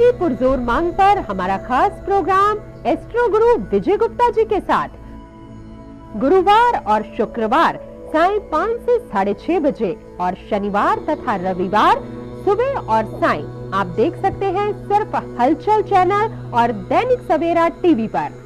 की पुरजोर मांग पर हमारा खास प्रोग्राम एस्ट्रो गुरु विजय गुप्ता जी के साथ गुरुवार और शुक्रवार साय 5 से 6:30 बजे और शनिवार तथा रविवार सुबह और साय आप देख सकते हैं सिर्फ हलचल चैनल और दैनिक सवेरा टीवी पर।